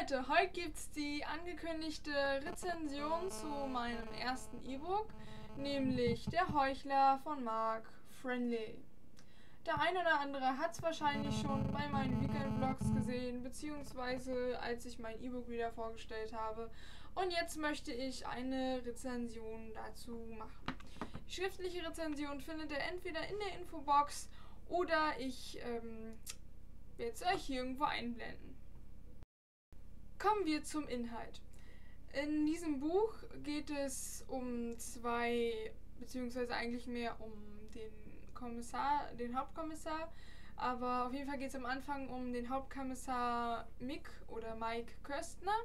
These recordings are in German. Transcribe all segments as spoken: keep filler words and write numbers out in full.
Leute, heute gibt es die angekündigte Rezension zu meinem ersten E-Book, nämlich Der Heuchler von Mark Franley. Der eine oder andere hat es wahrscheinlich schon bei meinen Weekend-Vlogs gesehen, beziehungsweise als ich mein E-Book wieder vorgestellt habe. Und jetzt möchte ich eine Rezension dazu machen. Die schriftliche Rezension findet ihr entweder in der Infobox oder ich ähm, werde es euch hier irgendwo einblenden. Kommen wir zum Inhalt. In diesem Buch geht es um zwei, beziehungsweise eigentlich mehr um den Kommissar, den Hauptkommissar, aber auf jeden Fall geht es am Anfang um den Hauptkommissar Mick oder Mike Köstner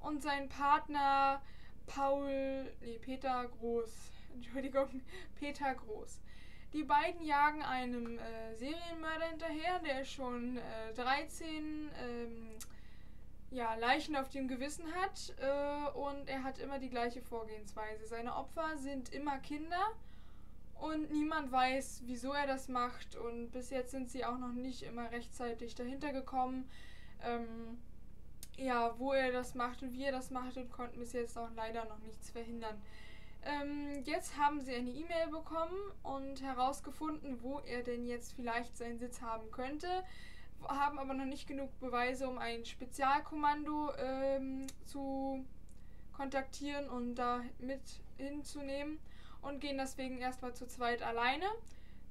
und seinen Partner Paul, nee, Peter Groß, Entschuldigung, Peter Groß. Die beiden jagen einem äh, Serienmörder hinterher, der schon äh, dreizehn ähm, ja, Leichen auf dem Gewissen hat äh, und er hat immer die gleiche Vorgehensweise. Seine Opfer sind immer Kinder und niemand weiß, wieso er das macht, und bis jetzt sind sie auch noch nicht immer rechtzeitig dahinter gekommen, ähm, ja, wo er das macht und wie er das macht, und konnten bis jetzt auch leider noch nichts verhindern. Ähm, jetzt haben sie eine E-Mail bekommen und herausgefunden, wo er denn jetzt vielleicht seinen Sitz haben könnte, haben aber noch nicht genug Beweise, um ein Spezialkommando ähm, zu kontaktieren und da mit hinzunehmen, und gehen deswegen erstmal zu zweit alleine.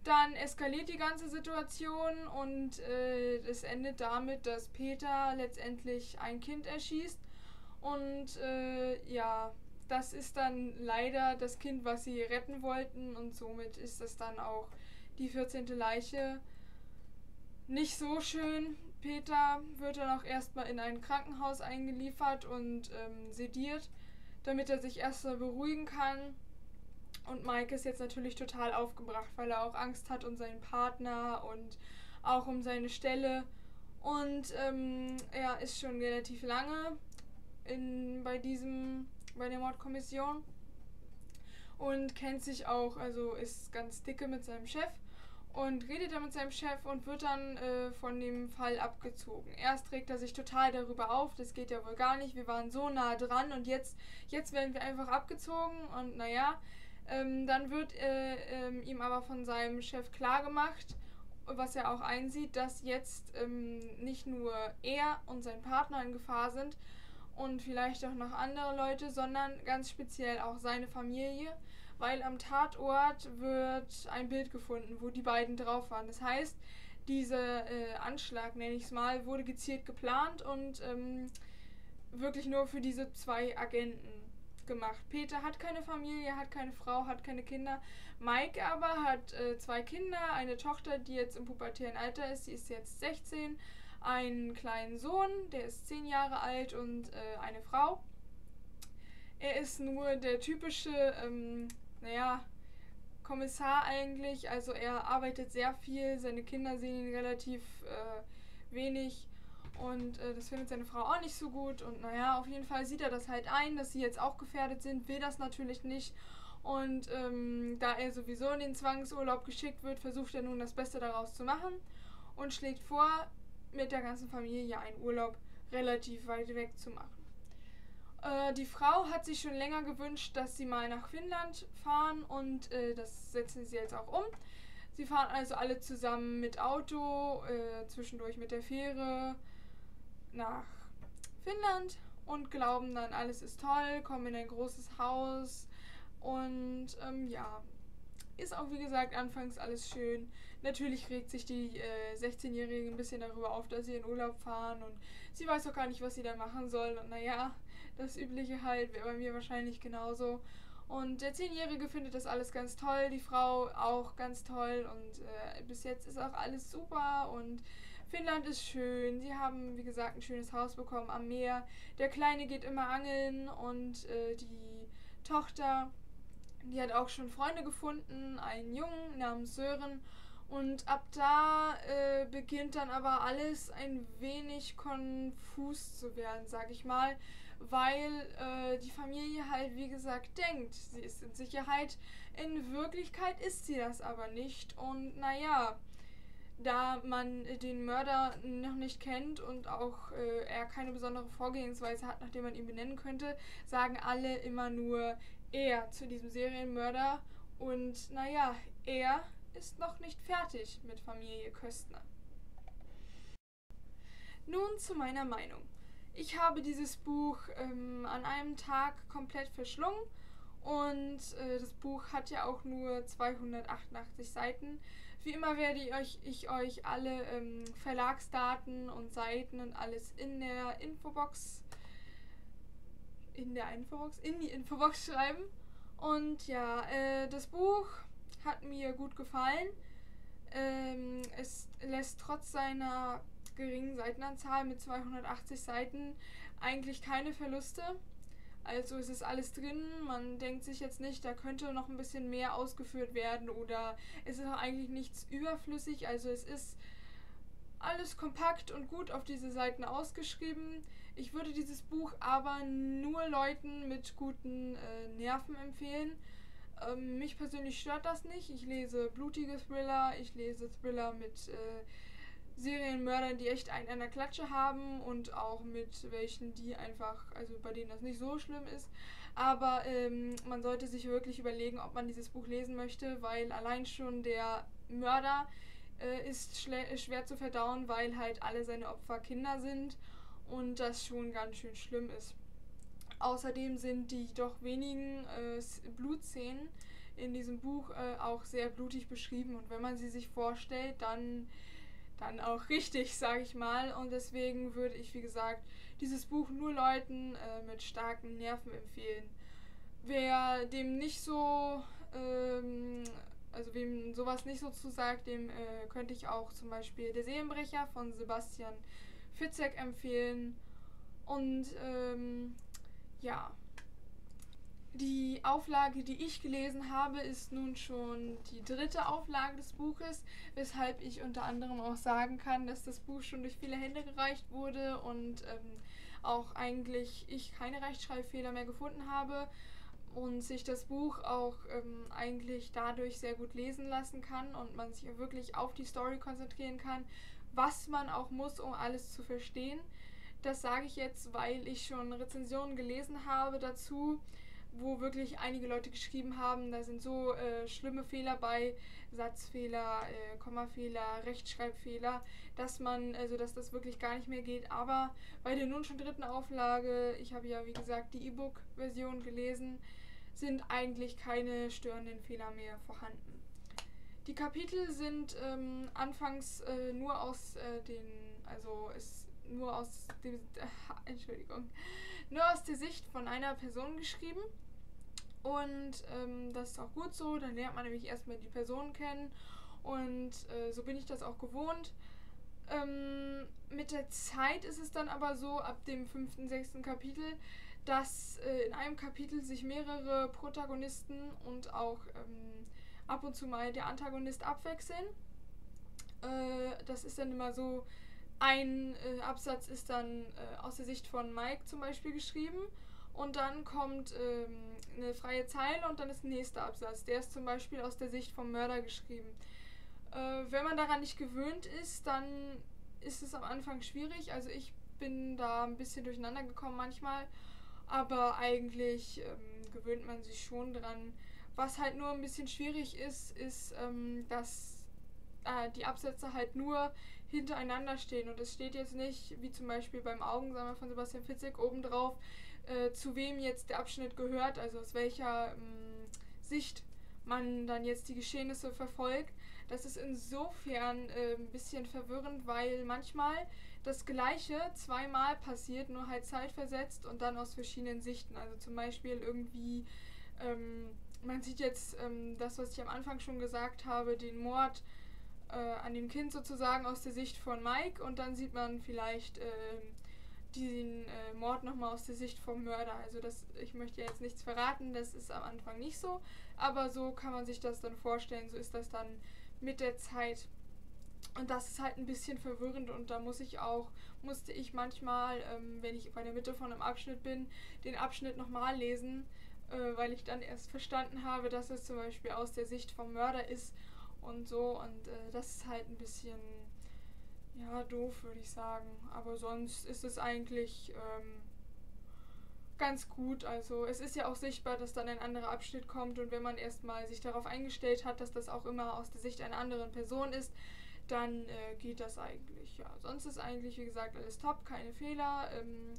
Dann eskaliert die ganze Situation und äh, es endet damit, dass Peter letztendlich ein Kind erschießt, und äh, ja, das ist dann leider das Kind, was sie retten wollten, und somit ist das dann auch die vierzehnte Leiche. Nicht so schön. Peter wird dann auch erstmal in ein Krankenhaus eingeliefert und ähm, sediert, damit er sich erstmal beruhigen kann. Und Mike ist jetzt natürlich total aufgebracht, weil er auch Angst hat um seinen Partner und auch um seine Stelle. Und ähm, er ist schon relativ lange in, bei, diesem, bei der Mordkommission und kennt sich auch, also ist ganz dicke mit seinem Chef. Und redet dann mit seinem Chef und wird dann äh, von dem Fall abgezogen. Erst regt er sich total darüber auf, das geht ja wohl gar nicht, wir waren so nah dran und jetzt, jetzt werden wir einfach abgezogen, und naja, ähm, dann wird äh, ähm, ihm aber von seinem Chef klargemacht, was er auch einsieht, dass jetzt ähm, nicht nur er und sein Partner in Gefahr sind und vielleicht auch noch andere Leute, sondern ganz speziell auch seine Familie. Weil am Tatort wird ein Bild gefunden, wo die beiden drauf waren. Das heißt, dieser äh, Anschlag, nenne ich es mal, wurde gezielt geplant und ähm, wirklich nur für diese zwei Agenten gemacht. Peter hat keine Familie, hat keine Frau, hat keine Kinder. Mike aber hat äh, zwei Kinder, eine Tochter, die jetzt im pubertären Alter ist, die ist jetzt sechzehn, einen kleinen Sohn, der ist zehn Jahre alt, und äh, eine Frau. Er ist nur der typische ähm, naja, Kommissar eigentlich, also er arbeitet sehr viel, seine Kinder sehen ihn relativ äh, wenig, und äh, das findet seine Frau auch nicht so gut, und naja, auf jeden Fall sieht er das halt ein, dass sie jetzt auch gefährdet sind, will das natürlich nicht, und ähm, da er sowieso in den Zwangsurlaub geschickt wird, versucht er nun das Beste daraus zu machen und schlägt vor, mit der ganzen Familie einen Urlaub relativ weit weg zu machen. Die Frau hat sich schon länger gewünscht, dass sie mal nach Finnland fahren, und äh, das setzen sie jetzt auch um. Sie fahren also alle zusammen mit Auto, äh, zwischendurch mit der Fähre nach Finnland und glauben dann, alles ist toll, kommen in ein großes Haus, und ähm, ja, ist auch wie gesagt anfangs alles schön. Natürlich regt sich die äh, sechzehnjährige ein bisschen darüber auf, dass sie in Urlaub fahren, und sie weiß auch gar nicht, was sie da machen soll, und naja, das übliche halt, wäre bei mir wahrscheinlich genauso. Und der zehnjährige findet das alles ganz toll, die Frau auch ganz toll, und äh, bis jetzt ist auch alles super und Finnland ist schön. Sie haben, wie gesagt, ein schönes Haus bekommen am Meer. Der Kleine geht immer angeln, und äh, die Tochter, die hat auch schon Freunde gefunden, einen Jungen namens Sören. Und ab da äh, beginnt dann aber alles ein wenig konfus zu werden, sag ich mal, weil äh, die Familie halt, wie gesagt, denkt, sie ist in Sicherheit. In Wirklichkeit ist sie das aber nicht, und naja, da man den Mörder noch nicht kennt und auch äh, er keine besondere Vorgehensweise hat, nach der man ihn benennen könnte, sagen alle immer nur er zu diesem Serienmörder. Und naja, er ist noch nicht fertig mit Familie Köstner. Nun zu meiner Meinung. Ich habe dieses Buch ähm, an einem Tag komplett verschlungen und äh, das Buch hat ja auch nur zweihundertachtundachtzig Seiten. Wie immer werde ich euch, ich euch alle ähm, Verlagsdaten und Seiten und alles in der Infobox, in der Infobox, in die Infobox schreiben. Und ja, äh, das Buch hat mir gut gefallen. Ähm, es lässt trotz seiner geringen Seitenanzahl mit zweihundertachtzig Seiten eigentlich keine Verluste. Also es ist alles drin, man denkt sich jetzt nicht, da könnte noch ein bisschen mehr ausgeführt werden oder es ist auch eigentlich nichts überflüssig. Also es ist alles kompakt und gut auf diese Seiten ausgeschrieben. Ich würde dieses Buch aber nur Leuten mit guten äh, Nerven empfehlen. Ähm, mich persönlich stört das nicht. Ich lese blutige Thriller, ich lese Thriller mit äh, Serienmördern, die echt einen an der Klatsche haben und auch mit welchen, die einfach, also bei denen das nicht so schlimm ist. Aber ähm, man sollte sich wirklich überlegen, ob man dieses Buch lesen möchte, weil allein schon der Mörder äh, ist schwer zu verdauen, weil halt alle seine Opfer Kinder sind und das schon ganz schön schlimm ist. Außerdem sind die doch wenigen äh, Blutszenen in diesem Buch äh, auch sehr blutig beschrieben und wenn man sie sich vorstellt, dann dann auch richtig, sage ich mal. Und deswegen würde ich, wie gesagt, dieses Buch nur Leuten äh, mit starken Nerven empfehlen. Wer dem nicht so, ähm, also wem sowas nicht so zusagt, dem äh, könnte ich auch zum Beispiel Der Seelenbrecher von Sebastian Fitzek empfehlen. Und ähm, ja, die Auflage, die ich gelesen habe, ist nun schon die dritte Auflage des Buches, weshalb ich unter anderem auch sagen kann, dass das Buch schon durch viele Hände gereicht wurde und ähm, auch eigentlich ich keine Rechtschreibfehler mehr gefunden habe und sich das Buch auch ähm, eigentlich dadurch sehr gut lesen lassen kann und man sich wirklich auf die Story konzentrieren kann, was man auch muss, um alles zu verstehen. Das sage ich jetzt, weil ich schon Rezensionen gelesen habe dazu, wo wirklich einige Leute geschrieben haben, da sind so äh, schlimme Fehler bei, Satzfehler, äh, Kommafehler, Rechtschreibfehler, dass man, also dass das wirklich gar nicht mehr geht. Aber bei der nun schon dritten Auflage, ich habe ja wie gesagt die E-Book-Version gelesen, sind eigentlich keine störenden Fehler mehr vorhanden. Die Kapitel sind ähm, anfangs äh, nur aus äh, den, also es nur aus dem, äh, Entschuldigung, nur aus der Sicht von einer Person geschrieben und ähm, das ist auch gut so, dann lernt man nämlich erstmal die Person kennen und äh, so bin ich das auch gewohnt. Ähm, mit der Zeit ist es dann aber so, ab dem fünften, sechsten Kapitel, dass äh, in einem Kapitel sich mehrere Protagonisten und auch ähm, ab und zu mal der Antagonist abwechseln. Äh, das ist dann immer so, ein äh, Absatz ist dann äh, aus der Sicht von Mike zum Beispiel geschrieben und dann kommt ähm, eine freie Zeile und dann ist der nächste Absatz. Der ist zum Beispiel aus der Sicht vom Mörder geschrieben. Äh, wenn man daran nicht gewöhnt ist, dann ist es am Anfang schwierig. Also ich bin da ein bisschen durcheinander gekommen manchmal, aber eigentlich ähm, gewöhnt man sich schon dran. Was halt nur ein bisschen schwierig ist, ist, ähm, dass die Absätze halt nur hintereinander stehen und es steht jetzt nicht, wie zum Beispiel beim Augensammler von Sebastian Fitzek obendrauf, äh, zu wem jetzt der Abschnitt gehört, also aus welcher ähm, Sicht man dann jetzt die Geschehnisse verfolgt. Das ist insofern äh, ein bisschen verwirrend, weil manchmal das Gleiche zweimal passiert, nur halt zeitversetzt und dann aus verschiedenen Sichten. Also zum Beispiel irgendwie, ähm, man sieht jetzt ähm, das, was ich am Anfang schon gesagt habe, den Mord an dem Kind sozusagen aus der Sicht von Mike und dann sieht man vielleicht äh, den äh, Mord nochmal aus der Sicht vom Mörder. Also das, ich möchte ja jetzt nichts verraten, das ist am Anfang nicht so, aber so kann man sich das dann vorstellen, so ist das dann mit der Zeit. Und das ist halt ein bisschen verwirrend und da muss ich auch, musste ich manchmal, ähm, wenn ich bei der Mitte von einem Abschnitt bin, den Abschnitt nochmal lesen, äh, weil ich dann erst verstanden habe, dass es zum Beispiel aus der Sicht vom Mörder ist und so. Und äh, das ist halt ein bisschen, ja, doof, würde ich sagen. Aber sonst ist es eigentlich ähm, ganz gut. Also es ist ja auch sichtbar, dass dann ein anderer Abschnitt kommt. Und wenn man erstmal sich darauf eingestellt hat, dass das auch immer aus der Sicht einer anderen Person ist, dann äh, geht das eigentlich. Ja, sonst ist eigentlich, wie gesagt, alles top, keine Fehler, ähm,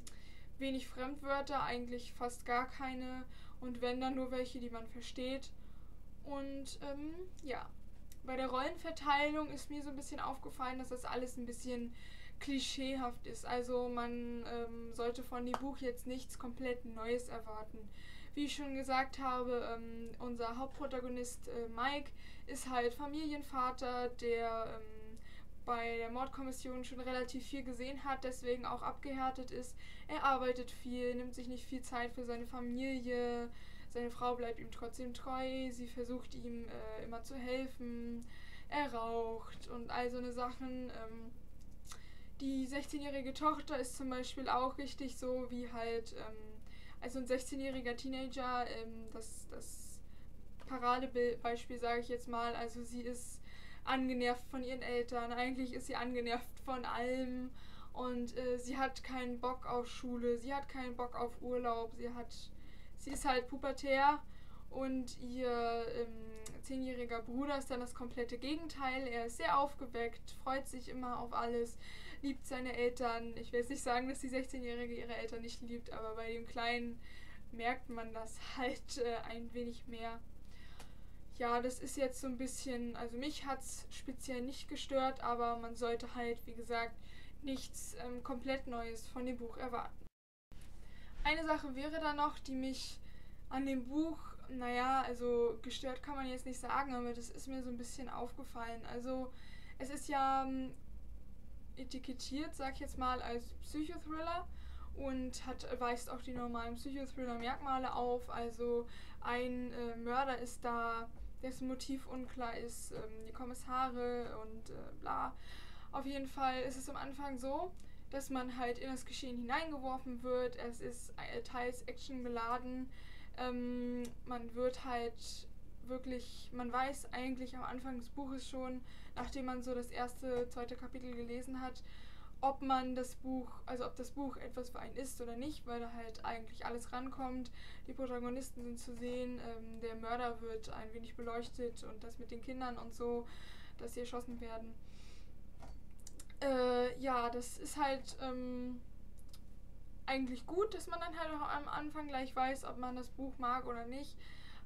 wenig Fremdwörter, eigentlich fast gar keine. Und wenn, dann nur welche, die man versteht. Und ähm, ja, bei der Rollenverteilung ist mir so ein bisschen aufgefallen, dass das alles ein bisschen klischeehaft ist. Also man ähm, sollte von dem Buch jetzt nichts komplett Neues erwarten. Wie ich schon gesagt habe, ähm, unser Hauptprotagonist äh, Mike ist halt Familienvater, der ähm, bei der Mordkommission schon relativ viel gesehen hat, deswegen auch abgehärtet ist. Er arbeitet viel, nimmt sich nicht viel Zeit für seine Familie. Seine Frau bleibt ihm trotzdem treu, sie versucht ihm äh, immer zu helfen. Er raucht und all so eine Sachen. Ähm, die sechzehnjährige Tochter ist zum Beispiel auch richtig so wie halt... Ähm, Also ein sechzehnjähriger Teenager, ähm, das, das Paradebeispiel, sage ich jetzt mal. Also sie ist angenervt von ihren Eltern, eigentlich ist sie angenervt von allem und äh, sie hat keinen Bock auf Schule, sie hat keinen Bock auf Urlaub, sie hat, sie ist halt pubertär und ihr ähm, zehnjähriger Bruder ist dann das komplette Gegenteil. Er ist sehr aufgeweckt, freut sich immer auf alles, liebt seine Eltern. Ich will jetzt nicht sagen, dass die sechzehnjährige ihre Eltern nicht liebt, aber bei dem Kleinen merkt man das halt äh, ein wenig mehr. Ja, das ist jetzt so ein bisschen, also mich hat es speziell nicht gestört, aber man sollte halt, wie gesagt, nichts ähm, komplett Neues von dem Buch erwarten. Eine Sache wäre da noch, die mich an dem Buch, naja, also gestört kann man jetzt nicht sagen, aber das ist mir so ein bisschen aufgefallen. Also es ist ja etikettiert, sag ich jetzt mal, als Psychothriller und hat, weist auch die normalen Psychothriller-Merkmale auf. Also ein äh, Mörder ist da, dessen Motiv unklar ist, ähm, die Kommissare und äh, bla. Auf jeden Fall ist es am Anfang so, dass man halt in das Geschehen hineingeworfen wird. Es ist äh, teils actiongeladen. Ähm, man wird halt wirklich, man weiß eigentlich am Anfang des Buches schon, nachdem man so das erste, zweite Kapitel gelesen hat, ob man das Buch, also ob das Buch etwas für einen ist oder nicht, weil da halt eigentlich alles rankommt. Die Protagonisten sind zu sehen, ähm, der Mörder wird ein wenig beleuchtet und das mit den Kindern und so, dass sie erschossen werden. Äh, ja, das ist halt... Ähm, eigentlich gut, dass man dann halt auch am Anfang gleich weiß, ob man das Buch mag oder nicht.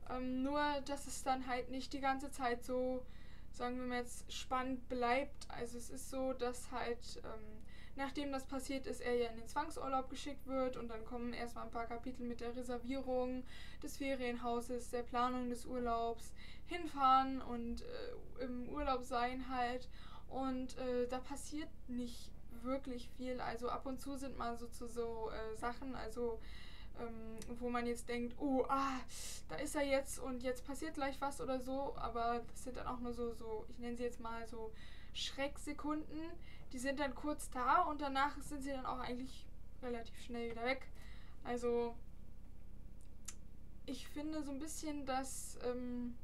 Ähm, nur, dass es dann halt nicht die ganze Zeit so, sagen wir mal jetzt, spannend bleibt. Also es ist so, dass halt, ähm, nachdem das passiert ist, er ja in den Zwangsurlaub geschickt wird und dann kommen erstmal ein paar Kapitel mit der Reservierung des Ferienhauses, der Planung des Urlaubs, hinfahren und äh, im Urlaub sein halt. Und äh, da passiert nicht wirklich viel, also ab und zu sind mal so zu so äh, Sachen, also ähm, wo man jetzt denkt, oh, ah, da ist er jetzt und jetzt passiert gleich was oder so, aber das sind dann auch nur so, so ich nenne sie jetzt mal so Schrecksekunden, die sind dann kurz da und danach sind sie dann auch eigentlich relativ schnell wieder weg. Also ich finde so ein bisschen, das ähm,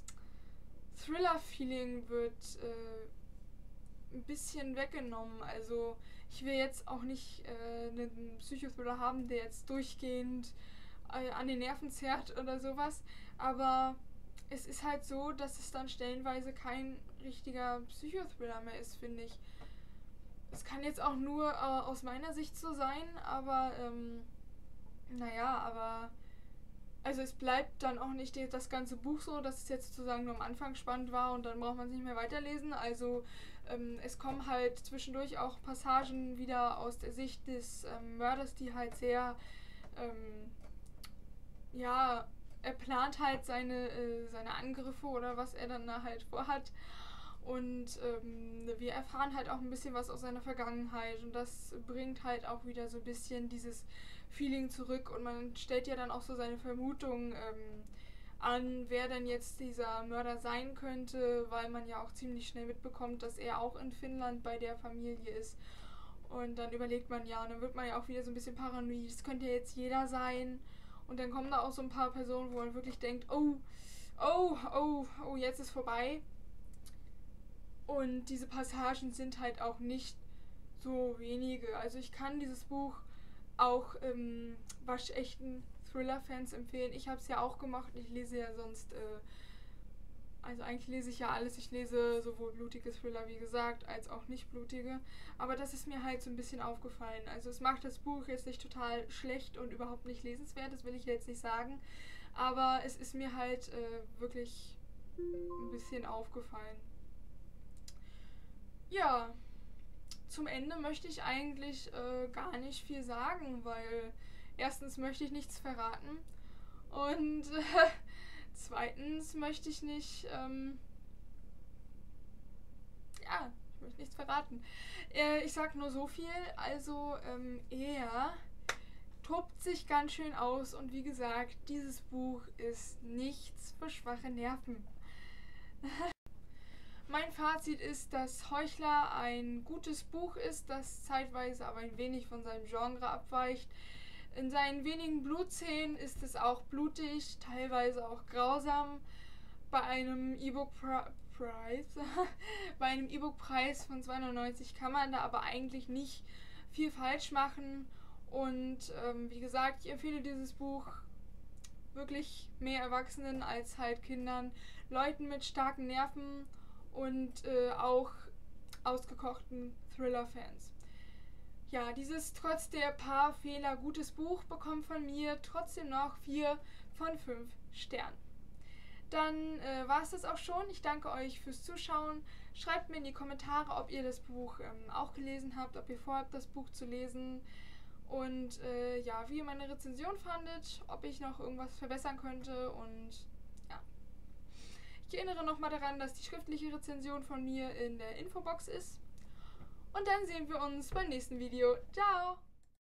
Thriller-Feeling wird äh, ein bisschen weggenommen. Also ich will jetzt auch nicht äh, einen Psychothriller haben, der jetzt durchgehend äh, an den Nerven zerrt oder sowas, aber es ist halt so, dass es dann stellenweise kein richtiger Psychothriller mehr ist, finde ich. Es kann jetzt auch nur äh, aus meiner Sicht so sein, aber ähm, naja, aber also es bleibt dann auch nicht das ganze Buch so, dass es jetzt sozusagen nur am Anfang spannend war und dann braucht man es nicht mehr weiterlesen. Also ähm, es kommen halt zwischendurch auch Passagen wieder aus der Sicht des ähm, Mörders, die halt sehr, ähm, ja, er plant halt seine, äh, seine Angriffe oder was er dann da halt vorhat. Und ähm, wir erfahren halt auch ein bisschen was aus seiner Vergangenheit und das bringt halt auch wieder so ein bisschen dieses Feeling zurück und man stellt ja dann auch so seine Vermutungen ähm, an, wer denn jetzt dieser Mörder sein könnte, weil man ja auch ziemlich schnell mitbekommt, dass er auch in Finnland bei der Familie ist. Und dann überlegt man ja, und dann wird man ja auch wieder so ein bisschen paranoid, das könnte ja jetzt jeder sein. Und dann kommen da auch so ein paar Personen, wo man wirklich denkt, oh, oh, oh, oh, jetzt ist vorbei. Und diese Passagen sind halt auch nicht so wenige. Also ich kann dieses Buch auch ähm, waschechten Thriller-Fans empfehlen. Ich habe es ja auch gemacht. Ich lese ja sonst, äh, also eigentlich lese ich ja alles. Ich lese sowohl blutige Thriller, wie gesagt, als auch nicht blutige. Aber das ist mir halt so ein bisschen aufgefallen. Also es macht das Buch jetzt nicht total schlecht und überhaupt nicht lesenswert. Das will ich jetzt nicht sagen. Aber es ist mir halt äh, wirklich ein bisschen aufgefallen. Ja, zum Ende möchte ich eigentlich äh, gar nicht viel sagen, weil erstens möchte ich nichts verraten und äh, zweitens möchte ich nicht, ähm, ja, ich möchte nichts verraten. Äh, ich sag nur so viel, also ähm, er tobt sich ganz schön aus und wie gesagt, dieses Buch ist nichts für schwache Nerven. Mein Fazit ist, dass Heuchler ein gutes Buch ist, das zeitweise aber ein wenig von seinem Genre abweicht. In seinen wenigen Blutszenen ist es auch blutig, teilweise auch grausam. Bei einem E-Book-Preis bei einem E-Book-Preis von zwei neunundneunzig kann man da aber eigentlich nicht viel falsch machen. Und ähm, wie gesagt, ich empfehle dieses Buch wirklich mehr Erwachsenen als halt Kindern, Leuten mit starken Nerven und äh, auch ausgekochten Thriller-Fans. Ja, dieses trotz der paar Fehler gutes Buch bekommt von mir trotzdem noch vier von fünf Sternen. Dann äh, war es das auch schon. Ich danke euch fürs Zuschauen. Schreibt mir in die Kommentare, ob ihr das Buch ähm, auch gelesen habt, ob ihr vorhabt, das Buch zu lesen. Und äh, ja, wie ihr meine Rezension fandet, ob ich noch irgendwas verbessern könnte und... Ich erinnere nochmal daran, dass die schriftliche Rezension von mir in der Infobox ist. Und dann sehen wir uns beim nächsten Video. Ciao!